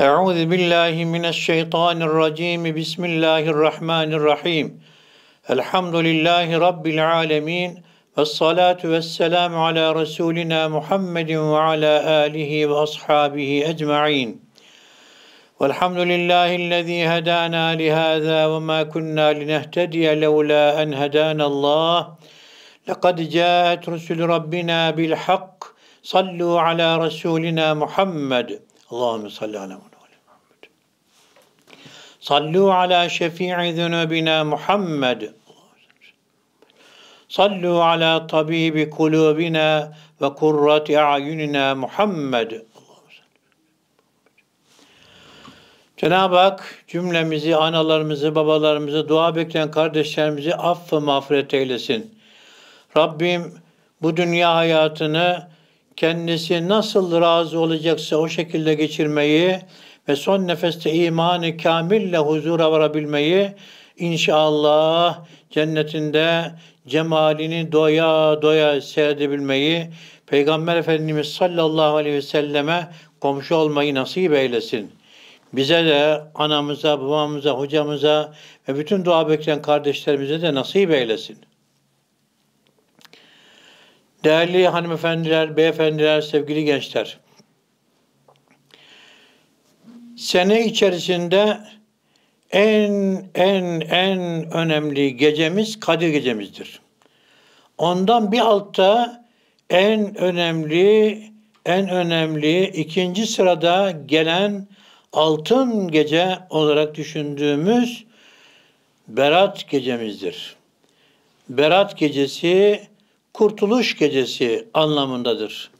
Euzu billahi mineşşeytanirracim. Bismillahirrahmanirrahim. Elhamdülillahi rabbil alamin. Ves salatu vesselam ala resulina Muhammedin ve ala alihi ve ashabihi ecmaîn. Velhamdülillahi'llezî hedâna lihâzâ ve mâ kunnâ linehtediye levlâ en hedânallâh. Lekad câet rusulü rabbinâ bil hak. Sallû ala resulina Muhammed. Allahümme salli ala Muhammed. Sallu ala şefii zunubina Muhammed. Sallu ala tabibi kulubina ve kurrati a'yunina Muhammed. Cenab-ı Hak cümlemizi, analarımızı, babalarımızı, dua bekleyen kardeşlerimizi aff ve mağfiret eylesin. Rabbim bu dünya hayatını kendisi nasıl razı olacaksa o şekilde geçirmeyi ve son nefeste imanı kamille huzura varabilmeyi inşallah cennetinde cemalini doya doya seyredebilmeyi Peygamber Efendimiz sallallahu aleyhi ve selleme komşu olmayı nasip eylesin. Bize de, anamıza, babamıza, hocamıza ve bütün dua bekleyen kardeşlerimize de nasip eylesin. Değerli hanımefendiler, beyefendiler, sevgili gençler. Sene içerisinde en önemli gecemiz Kadir Gecemizdir. Ondan bir altta en önemli ikinci sırada gelen altın gece olarak düşündüğümüz Berat Gecemizdir. Berat Gecesi Kurtuluş Gecesi anlamındadır.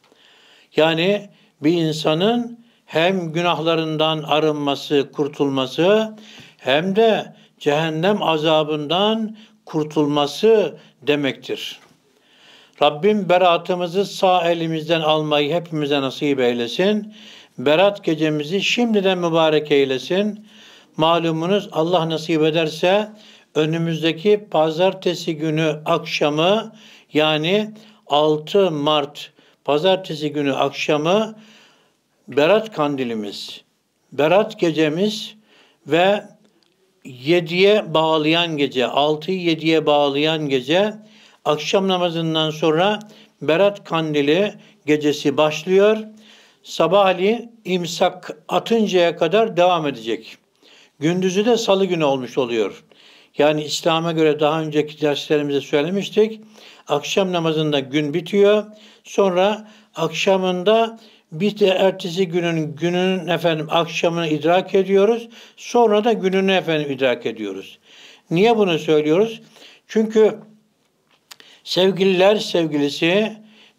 Yani bir insanın hem günahlarından arınması, kurtulması hem de cehennem azabından kurtulması demektir. Rabbim beratımızı sağ elimizden almayı hepimize nasip eylesin. Berat gecemizi şimdiden mübarek eylesin. Malumunuz Allah nasip ederse önümüzdeki pazartesi günü akşamı yani 6 Mart pazartesi günü akşamı Berat kandilimiz, Berat gecemiz ve 7'ye bağlayan gece, 6'yı 7'ye bağlayan gece akşam namazından sonra Berat kandili gecesi başlıyor. Sabahleyin imsak atıncaya kadar devam edecek. Gündüzü de salı günü olmuş oluyor. Yani İslam'a göre daha önceki derslerimizde söylemiştik. Akşam namazında gün bitiyor. Sonra akşamında biz de ertesi günün akşamını idrak ediyoruz. Sonra da gününü idrak ediyoruz. Niye bunu söylüyoruz? Çünkü sevgililer sevgilisi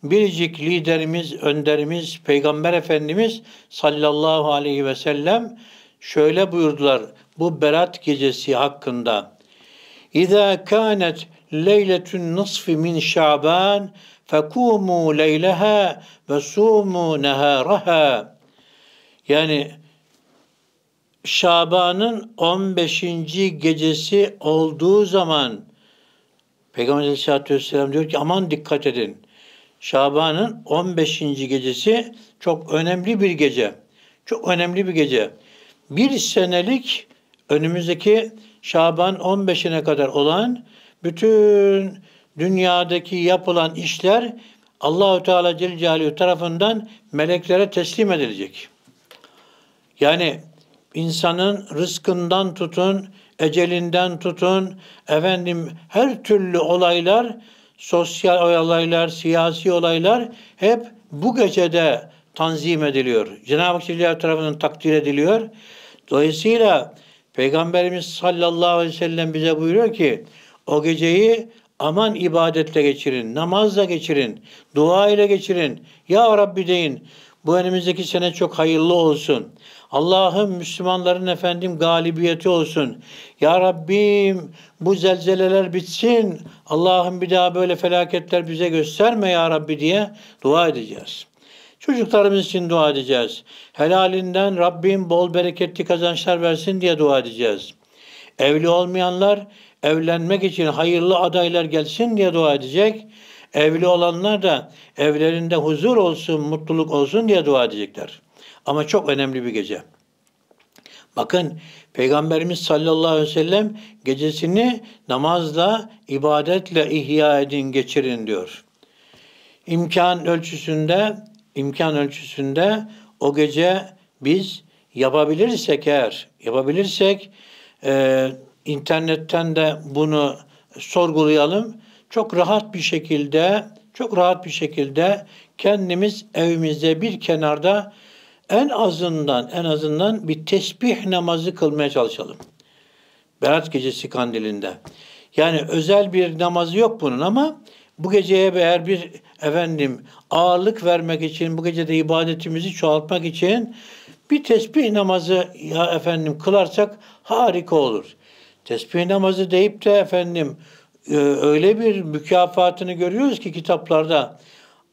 biricik liderimiz, önderimiz, Peygamber Efendimiz sallallahu aleyhi ve sellem şöyle buyurdular bu Berat gecesi hakkında. İza kanet leyletun nisfi min Şaban fekumu leyleha ve sumu neharaha. Yani Şaban'ın 15. gecesi olduğu zaman Peygamber Aleyhisselatü Vesselam diyor ki aman dikkat edin. Şaban'ın 15. gecesi çok önemli bir gece. Çok önemli bir gece. Bir senelik önümüzdeki Şaban 15'ine kadar olan bütün dünyadaki yapılan işler Allahu Teala Celle Celaluhu tarafından meleklere teslim edilecek. Yani insanın rızkından tutun, ecelinden tutun, efendim her türlü olaylar, sosyal olaylar, siyasi olaylar hep bu gecede tanzim ediliyor. Cenab-ı Hak Celle Celaluhu tarafından takdir ediliyor. Dolayısıyla Peygamberimiz sallallahu aleyhi ve sellem bize buyuruyor ki o geceyi aman ibadetle geçirin, namazla geçirin, dua ile geçirin. Ya Rabbi deyin, bu önümüzdeki sene çok hayırlı olsun. Allah'ım Müslümanların efendim galibiyeti olsun. Ya Rabbim bu zelzeleler bitsin. Allah'ım bir daha böyle felaketler bize gösterme ya Rabbi diye dua edeceğiz. Çocuklarımız için dua edeceğiz. Helalinden Rabbim bol bereketli kazançlar versin diye dua edeceğiz. Evli olmayanlar evlenmek için hayırlı adaylar gelsin diye dua edecek. Evli olanlar da evlerinde huzur olsun, mutluluk olsun diye dua edecekler. Ama çok önemli bir gece. Bakın Peygamberimiz sallallahu aleyhi ve sellem gecesini namazla, ibadetle ihya edin, geçirin diyor. İmkan ölçüsünde o gece biz yapabilirsek internetten de bunu sorgulayalım. Çok rahat bir şekilde kendimiz evimizde bir kenarda en azından bir tesbih namazı kılmaya çalışalım. Berat Gecesi kandilinde. Yani özel bir namazı yok bunun ama bu geceye eğer bir ağırlık vermek için, bu gecede ibadetimizi çoğaltmak için bir tesbih namazı kılarsak harika olur. Tesbih namazı deyip de öyle bir mükafatını görüyoruz ki kitaplarda.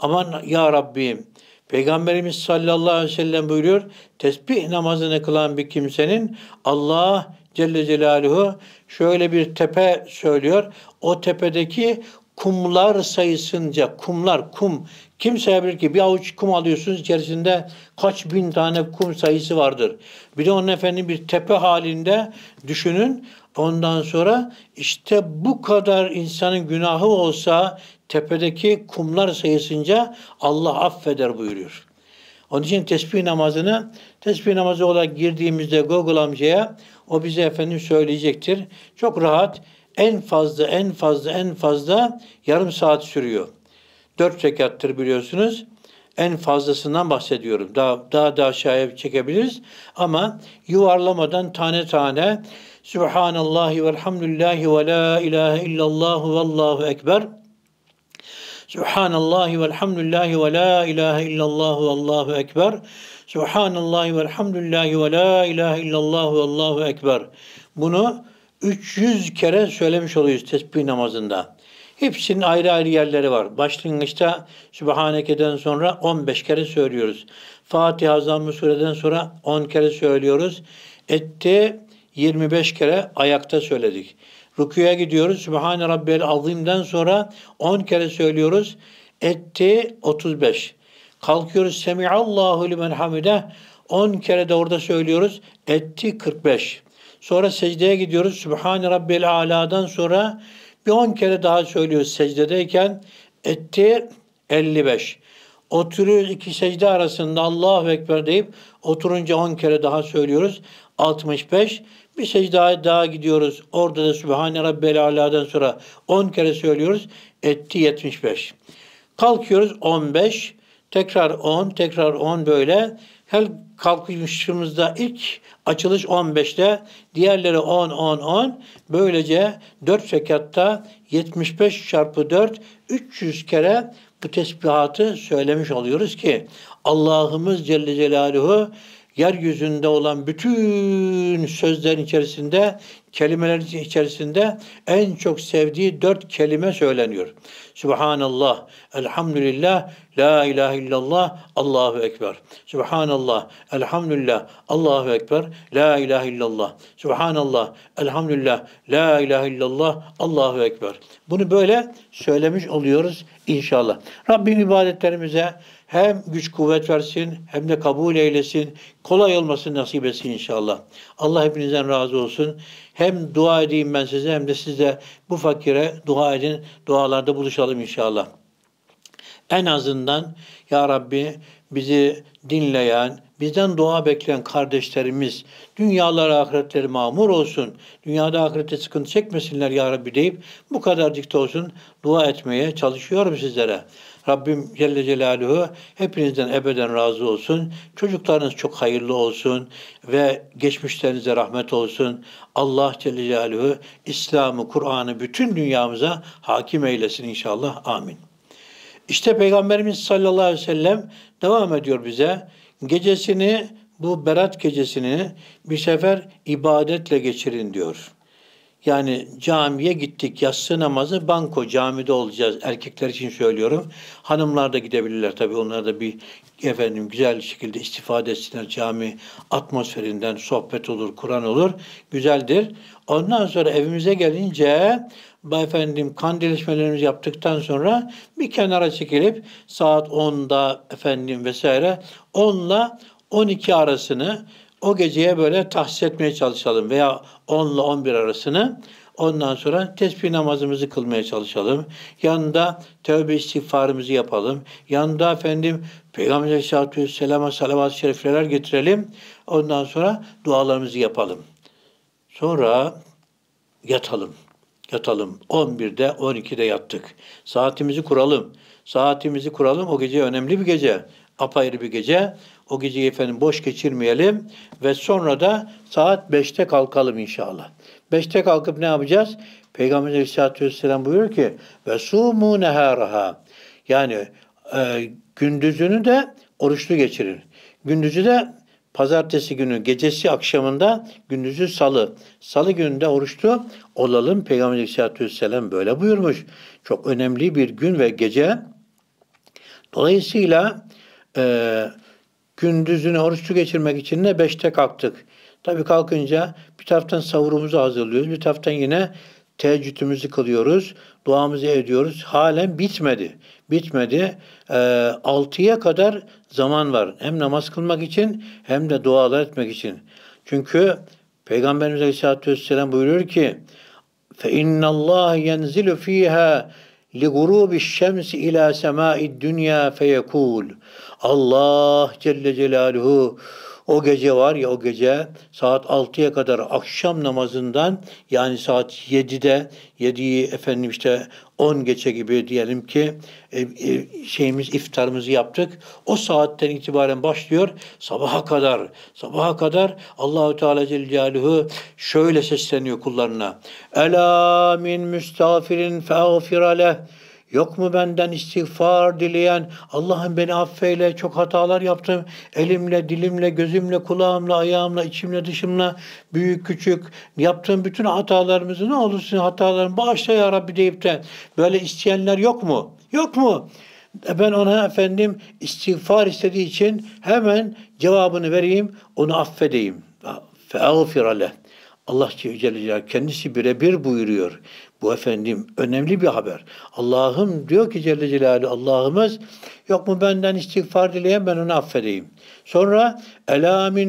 Aman ya Rabbim, Peygamberimiz sallallahu aleyhi ve sellem buyuruyor, tesbih namazını kılan bir kimsenin Allah Celle Celaluhu şöyle bir tepe söylüyor. O tepedeki kumlar sayısınca, kum. Kim sayabilir ki? Bir avuç kum alıyorsunuz, içerisinde kaç bin tane kum sayısı vardır. Bir de onun bir tepe halinde düşünün. Ondan sonra işte bu kadar insanın günahı olsa tepedeki kumlar sayısınca Allah affeder buyuruyor. Onun için tesbih namazı olarak girdiğimizde Google amcaya o bize söyleyecektir. Çok rahat. En fazla yarım saat sürüyor. 4 rekattır biliyorsunuz. En fazlasından bahsediyorum. Daha da aşağıya çekebiliriz. Ama yuvarlamadan tane tane Sübhanallahi velhamdülillahi ve la ilahe illallahu vallahu ekber. Sübhanallahi velhamdülillahi ve la ilahe illallahu vallahu ekber. Sübhanallahi velhamdülillahi ve la ilahe illallahu vallahu ekber. Bunu 300 kere söylemiş oluyoruz tesbih namazında. Hepsinin ayrı ayrı yerleri var. Başlangıçta Sübhaneke'den sonra 15 kere söylüyoruz. Fatiha Zamm-ı Sure'den sonra 10 kere söylüyoruz. Etti 25 kere ayakta söyledik. Rüküye gidiyoruz. Sübhane Rabbiyel Azim'den sonra 10 kere söylüyoruz. Etti 35. Kalkıyoruz. Semi'allahu limen hamideh. 10 kere de orada söylüyoruz. Etti 45. Sonra secdeye gidiyoruz. Sübhane Rabbiyel Ala'dan sonra bir 10 kere daha söylüyoruz secdedeyken. Etti 55. Oturuyoruz, iki secde arasında Allahu Ekber deyip oturunca 10 kere daha söylüyoruz. 65. Bir secdeye daha gidiyoruz. Orada da Sübhane Rabbiyel Ala'dan sonra 10 kere söylüyoruz. Etti 75. Kalkıyoruz 15. Tekrar 10, tekrar 10 böyle. Her kalkışımızda ilk açılış 15'te, diğerleri 10, 10, 10. Böylece 4 rekatta 75 × 4, 300 kere bu tesbihatı söylemiş oluyoruz ki Allah'ımız Celle Celaluhu yeryüzünde olan bütün sözlerin içerisinde, kelimelerin içerisinde en çok sevdiği 4 kelime söyleniyor. Subhanallah, elhamdülillah, la ilahe illallah, Allahu Ekber. Subhanallah, elhamdülillah, Allahu Ekber, la ilahe illallah. Subhanallah, elhamdülillah, la ilahe illallah, Allahu Ekber. Bunu böyle söylemiş oluyoruz inşallah. Rabbim ibadetlerimize hem güç kuvvet versin, hem de kabul eylesin, kolay olmasını nasip etsin inşallah. Allah hepinizden razı olsun. Hem dua edeyim ben size, hem de siz de bu fakire dua edin, dualarda buluşalım inşallah. En azından ya Rabbi bizi dinleyen, bizden dua bekleyen kardeşlerimiz dünyalara, ahiretleri mamur olsun, dünyada ahirette sıkıntı çekmesinler ya Rabbi deyip bu kadarcık da olsun dua etmeye çalışıyorum sizlere. Rabbim Celle Celaluhu hepinizden ebeden razı olsun. Çocuklarınız çok hayırlı olsun ve geçmişlerinize rahmet olsun. Allah Celle Celaluhu İslam'ı, Kur'an'ı bütün dünyamıza hakim eylesin inşallah. Amin. İşte Peygamberimiz sallallahu aleyhi ve sellem devam ediyor bize. Gecesini, bu Berat Gecesini bir sefer ibadetle geçirin diyor. Yani camiye gittik, yatsı namazı banko camide olacağız. Erkekler için söylüyorum. Hanımlar da gidebilirler tabii. Onlar da bir güzel şekilde istifade etsinler cami atmosferinden. Sohbet olur, Kur'an olur. Güzeldir. Ondan sonra evimize gelince kandilleşmelerimizi yaptıktan sonra bir kenara çekilip saat 10'da 10 ile 12 arasını o geceye böyle tahsis etmeye çalışalım veya 10 ile 11 arasını. Ondan sonra tesbih namazımızı kılmaya çalışalım. Yanında tövbe istiğfarımızı yapalım. Yanında efendim Peygamber Aleyhisselatü Vesselam'a salavat-ı şerifler getirelim. Ondan sonra dualarımızı yapalım. Sonra yatalım. Yatalım. 11'de, 12'de yattık. Saatimizi kuralım. Saatimizi kuralım. O gece önemli bir gece. Apayrı bir gece. O geceyi efendim boş geçirmeyelim ve sonra da saat 5'te kalkalım inşallah. 5'te kalkıp ne yapacağız? Peygamber Aleyhisselatü Vesselam buyuruyor ki ve sumu neharaha. Yani gündüzünü de oruçlu geçirin. Gündüzü de pazartesi günü gecesi akşamında, gündüzü salı. Salı gününde oruçlu olalım. Peygamber Aleyhisselatü Vesselam böyle buyurmuş. Çok önemli bir gün ve gece. Dolayısıyla gündüzünü oruçlu geçirmek için de 5'te kalktık. Tabii kalkınca bir taraftan sahurumuzu hazırlıyoruz. Bir taraftan yine teheccüdümüzü kılıyoruz. Duamızı ediyoruz. Halen bitmedi. Bitmedi. 6'ya kadar zaman var. Hem namaz kılmak için hem de dualar etmek için. Çünkü Peygamberimiz Aleyhisselatü Vesselam buyuruyor ki فَاِنَّ اللّٰهَ يَنْزِلُ ف۪يهَا لِغُرُوبِ الشَّمْسِ اِلٰى سَمَاءِ الدُّنْيَا فَيَكُولُ Allah Celle Celaluhu o gece var ya, o gece saat 6'ya kadar akşam namazından, yani saat 7'de, 7'yi efendim işte 10 geçe gibi diyelim ki iftarımızı yaptık. O saatten itibaren başlıyor sabaha kadar. Sabaha kadar Allahu Teala Celle Celaluhu şöyle sesleniyor kullarına. Ela min müstafirin feğfiraleh. Yok mu benden istiğfar dileyen? Allah'ım beni affeyle, çok hatalar yaptım. Elimle, dilimle, gözümle, kulağımla, ayağımla, içimle, dışımla, büyük, küçük yaptığım bütün hatalarımızı ne olursun hatalarımı bağışla ya Rabbi deyip de böyle isteyenler yok mu? Yok mu? Ben ona efendim istiğfar istediği için hemen cevabını vereyim, onu affedeyim. فَاَغْفِرَ لَهُ Allah Celle Celaluhu kendisi birebir buyuruyor. Bu efendim önemli bir haber. Allah'ım diyor ki Celle Celaluhu Allah'ımız yok mu benden istiğfar dileyen ben onu affedeyim. Sonra elâ min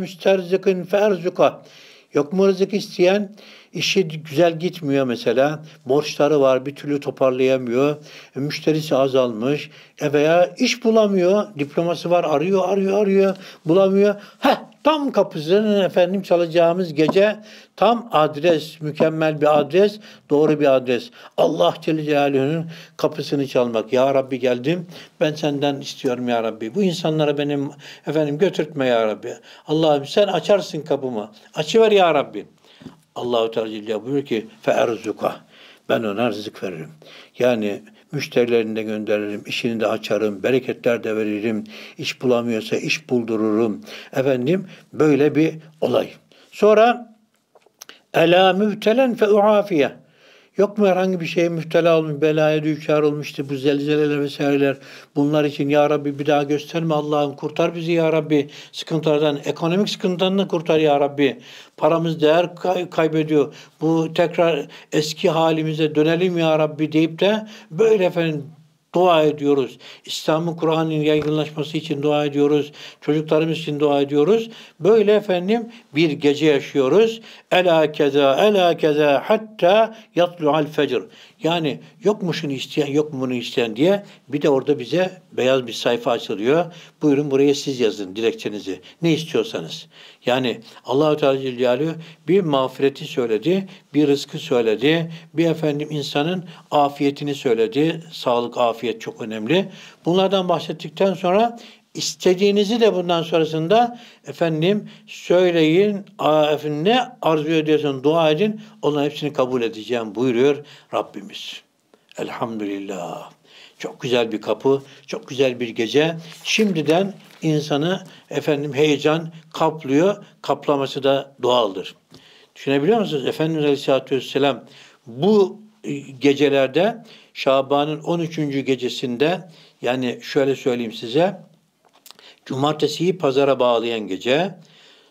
müsterzikin ferzuka. Yok mu rızık isteyen, işi güzel gitmiyor mesela, borçları var bir türlü toparlayamıyor, müşterisi azalmış veya iş bulamıyor, diploması var arıyor bulamıyor. Tam kapısının efendim çalacağımız gece tam adres, mükemmel bir adres, doğru bir adres. Allah Celle Celaluhu'nun kapısını çalmak. Ya Rabbi geldim, ben senden istiyorum ya Rabbi. Bu insanlara benim efendim götürtme ya Rabbi. Allah'ım sen açarsın kapımı. Açıver ya Rabbi. Allah-u Teala buyuruyor ki fe'erzuka. Ben ona rızık veririm. Yani müşterilerini de gönderirim, işini de açarım, bereketler de veririm, iş bulamıyorsa iş buldururum. Efendim böyle bir olay. Sonra elâ müftelen feuafiye. Yok mu herhangi bir şeye müftela olmuş, belaya düşer olmuştu bu zelzeleler vesaireler. Bunlar için ya Rabbi bir daha gösterme Allah'ım, kurtar bizi ya Rabbi. Sıkıntılardan, ekonomik sıkıntıdan da kurtar ya Rabbi. Paramız değer kaybediyor. Bu tekrar eski halimize dönelim ya Rabbi deyip de böyle efendim dua ediyoruz. İslam'ın, Kur'an'ın yaygınlaşması için dua ediyoruz. Çocuklarımız için dua ediyoruz. Böyle efendim bir gece yaşıyoruz. Ela keza, ela keza hatta yatlu'al fecr. Yani yok mu şunu isteyen, yok mu bunu isteyen diye bir de orada bize beyaz bir sayfa açılıyor. Buyurun buraya siz yazın dilekçenizi. Ne istiyorsanız. Yani Allah-u Teala Celle Celaluhu bir mağfireti söyledi, bir rızkı söyledi, bir efendim insanın afiyetini söyledi. Sağlık, afiyet çok önemli. Bunlardan bahsettikten sonra istediğinizi de bundan sonrasında efendim söyleyin, ne arzu ediyorsan dua edin, onların hepsini kabul edeceğim buyuruyor Rabbimiz. Elhamdülillah. Çok güzel bir kapı, çok güzel bir gece. Şimdiden insanı efendim heyecan kaplıyor, kaplaması da doğaldır. Düşünebiliyor musunuz? Efendimiz Aleyhisselatü Vesselam bu gecelerde Şaban'ın 13. gecesinde, yani şöyle söyleyeyim size, cumartesiyi pazara bağlayan gece,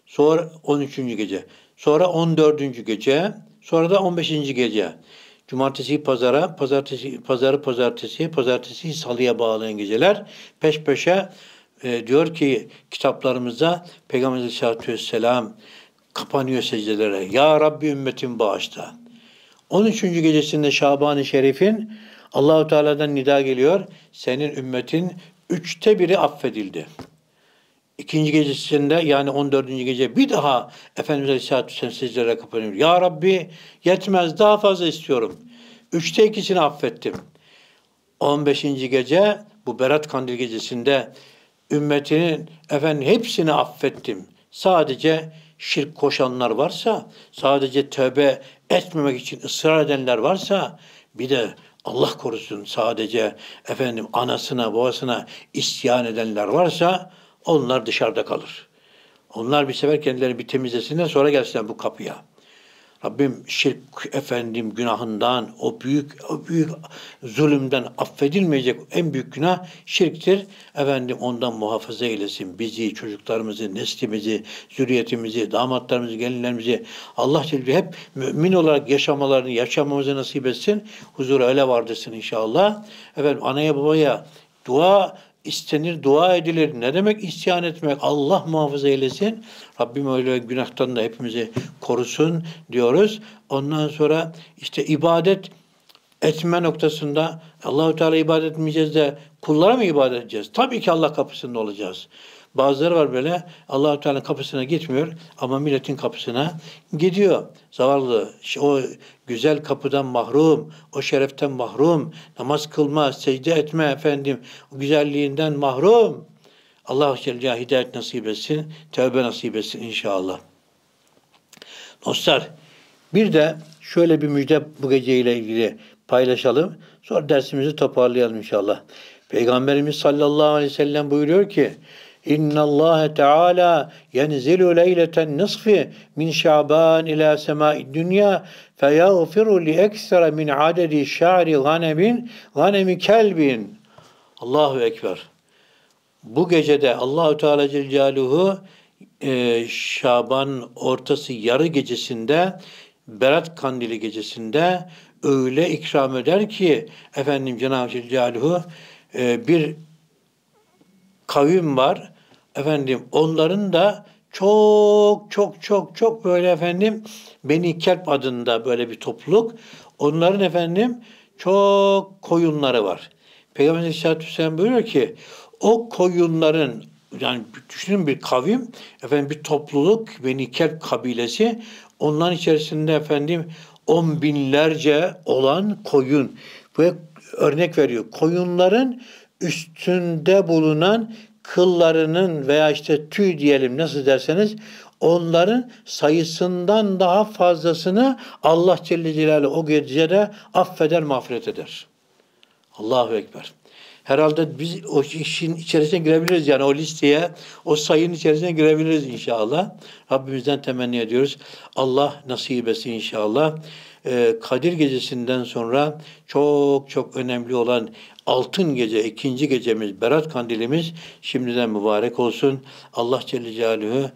sonra 13. gece, sonra 14. gece, sonra da 15. gece. Cumartesiyi pazara, pazartesiyi salıya bağlayan geceler peş peşe diyor ki kitaplarımızda Peygamber Aleyhisselatü Vesselam kapanıyor secdelere. Ya Rabbi ümmetin bağışla. 13. gecesinde Şaban-ı Şerif'in Allah-u Teala'dan nida geliyor. Senin ümmetin 1/3 affedildi. 2. gecesinde yani 14. gece bir daha Efendimiz Aleyhisselatü Vesselam secdelere kapanıyor. Ya Rabbi yetmez, daha fazla istiyorum. 2/3'ünü affettim. 15. gece bu Berat Kandil gecesinde ümmetinin efendim hepsini affettim. Sadece şirk koşanlar varsa, sadece tövbe etmemek için ısrar edenler varsa, bir de Allah korusun sadece efendim anasına babasına isyan edenler varsa onlar dışarıda kalır. Onlar bir sefer kendilerini bir temizlesinler, sonra gelsinler bu kapıya. Rabbim şirk efendim günahından, o büyük zulümden affedilmeyecek en büyük günah şirktir. Efendim ondan muhafaza eylesin bizi, çocuklarımızı, neslimizi, zürriyetimizi, damatlarımızı, gelinlerimizi. Allah Teala hep mümin olarak yaşamamızı nasip etsin. Huzura öyle vardırsın inşallah. Efendim anaya babaya dua İstenir, dua edilir. Ne demek isyan etmek? Allah muhafaza eylesin. Rabbim öyle günahtan da hepimizi korusun diyoruz. Ondan sonra işte ibadet etme noktasında Allah-u Teala ibadet etmeyeceğiz de kullara mı ibadet edeceğiz? Tabii ki Allah kapısında olacağız. Bazıları var böyle Allah-u Teala'nın kapısına gitmiyor ama milletin kapısına gidiyor. Zavallı o güzel kapıdan mahrum, o şereften mahrum, namaz kılma, secde etme efendim, o güzelliğinden mahrum. Allah-u Teala hidayet nasip etsin, tövbe nasip etsin inşallah. Dostlar bir de şöyle bir müjde bu geceyle ilgili paylaşalım. Sonra dersimizi toparlayalım inşallah. Peygamberimiz sallallahu aleyhi ve sellem buyuruyor ki اِنَّ اللّٰهَ تَعَالَى يَنْزِلُ لَيْلَةَ النِّصْفِ مِنْ شَعْبَانِ اِلَى سَمَاءِ الدُّنْيَا فَيَغْفِرُ لِأَكْسَرَ مِنْ عَدَدِ الشَّعْرِ غَنَمِ كَلْبٍ Allahu Ekber. Bu gecede Allah-u Teala Celle Celaluhu Şaban ortası yarı gecesinde, Berat Kandili gecesinde öyle ikram eder ki efendim Cenab-ı Celle Celaluhu bir kavim var. Efendim onların da çok böyle efendim Beni Kelp adında böyle bir topluluk. Onların efendim çok koyunları var. Peygamber Aleyhisselatü Vesselam buyuruyor ki o koyunların yani düşünün bir kavim efendim bir topluluk Beni Kelp kabilesi onların içerisinde efendim 10 binlerce olan koyun ve örnek veriyor. Koyunların üstünde bulunan kıllarının veya işte tüy diyelim nasıl derseniz onların sayısından daha fazlasını Allah Celle Celaluhu o gecede affeder, mağfiret eder. Allahu Ekber. Herhalde biz o işin içerisine girebiliriz yani o listeye, o sayının içerisine girebiliriz inşallah. Rabbimizden temenni ediyoruz. Allah nasip etsin inşallah. Kadir gecesinden sonra çok önemli olan altın gece, 2. gecemiz, Berat Kandilimiz şimdiden mübarek olsun. Allah Celle Celaluhu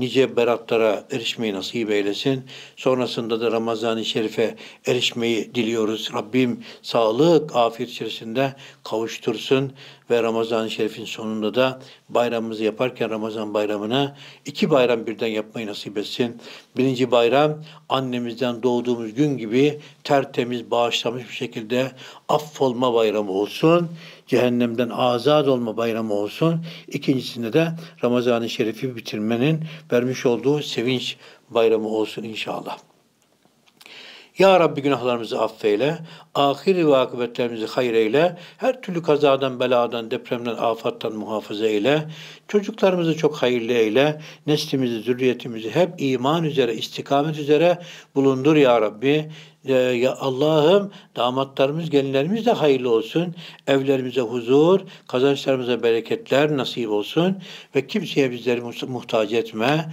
nice beratlara erişmeyi nasip eylesin. Sonrasında da Ramazan-ı Şerif'e erişmeyi diliyoruz. Rabbim sağlık, afiyet içerisinde kavuştursun ve Ramazan-ı Şerif'in sonunda da bayramımızı yaparken Ramazan bayramına 2 bayram birden yapmayı nasip etsin. 1. bayram annemizden doğduğumuz gün gibi tertemiz, bağışlamış bir şekilde affolma bayramı olsun. Cehennemden azad olma bayramı olsun. 2.'sinde de Ramazan-ı Şerif'i bitirmenin vermiş olduğu sevinç bayramı olsun inşallah. Ya Rabbi günahlarımızı affeyle, ahir ve akıbetlerimizi hayır eyle, her türlü kazadan, beladan, depremden, afattan muhafaza eyle, çocuklarımızı çok hayırlı eyle, neslimizi, zürriyetimizi hep iman üzere, istikamet üzere bulundur ya Rabbi. Ya Allah'ım damatlarımız, gelinlerimiz de hayırlı olsun. Evlerimize huzur, kazançlarımıza bereketler nasip olsun ve kimseye bizleri muhtaç etme.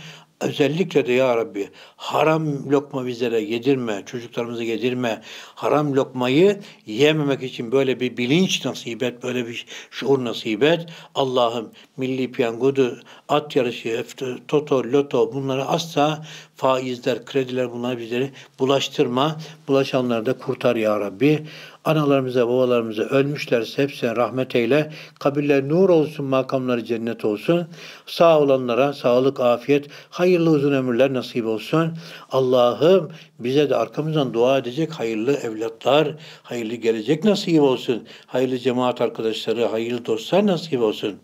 Özellikle de ya Rabbi haram lokma bizlere yedirme, çocuklarımıza yedirme. Haram lokmayı yememek için böyle bir bilinç nasip et, böyle bir şuur nasip et. Allah'ım milli piyangodu, at yarışı, toto, loto bunları asla faizler, krediler bunları bizleri bulaştırma. Bulaşanları da kurtar ya Rabbi. Analarımıza, babalarımıza ölmüşlerse hepsine rahmet eyle. Kabirleri nur olsun, makamları cennet olsun. Sağ olanlara sağlık, afiyet, hayırlı uzun ömürler nasip olsun. Allah'ım bize de arkamızdan dua edecek hayırlı evlatlar, hayırlı gelecek nasip olsun. Hayırlı cemaat arkadaşları, hayırlı dostlar nasip olsun.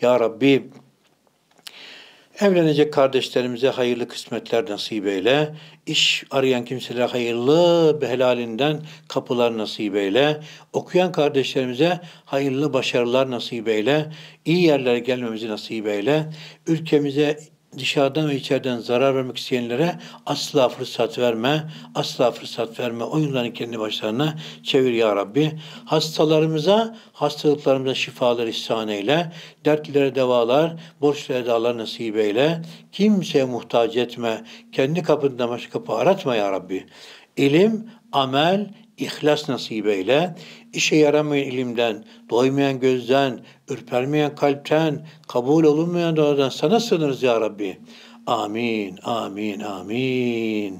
Ya Rabbi, evlenecek kardeşlerimize hayırlı kısmetler nasip eyle. İş arayan kimselere hayırlı helalinden kapılar nasip eyle. Okuyan kardeşlerimize hayırlı başarılar nasip eyle. İyi yerlere gelmemizi nasip eyle. Ülkemize dışarıdan ve içeriden zarar vermek isteyenlere asla fırsat verme, asla fırsat verme. Oyunların kendi başlarına çevir ya Rabbi. Hastalarımıza, hastalıklarımıza şifalar ihsan eyle. Dertlilere devalar, borçlara edalar nasip eyle. Kimseye muhtaç etme, kendi kapından başka kapı aratma ya Rabbi. İlim, amel, İhlas nasip eyle, işe yaramayan ilimden, doymayan gözden, ürpermeyen kalpten, kabul olunmayan duadan sana sığınırız ya Rabbi. Amin, amin, amin.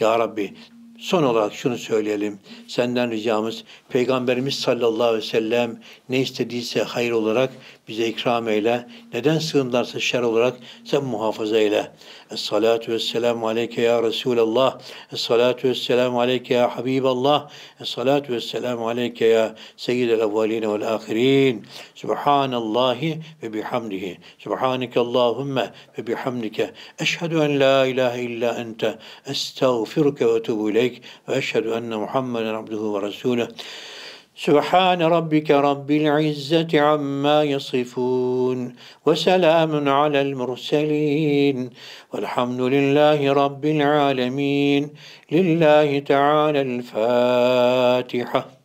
Ya Rabbi, son olarak şunu söyleyelim. Senden ricamız, Peygamberimiz sallallahu aleyhi ve sellem ne istediyse hayır olarak bize ikram eyle. Neden sığındılarsa şer olarak sen muhafaza eyle. Es-salatu vesselamu aleyke ya Resulallah. Es-salatu vesselamu aleyke ya Habiballah. Es-salatu vesselamu aleyke ya Seyyidel Evveline vel Ahirin. Subhanallahi ve bihamdihi. Subhaneke Allahümme ve bihamdike. Eşhedü en la ilahe illa ente. Estağfiruke ve etubu ileyk. Ve eşhedü enne Muhammeden abduhu ve resulüh. سبحان ربك رب العزة عما يصفون وسلام على المرسلين والحمد لله رب العالمين لله تعالى الفاتحة.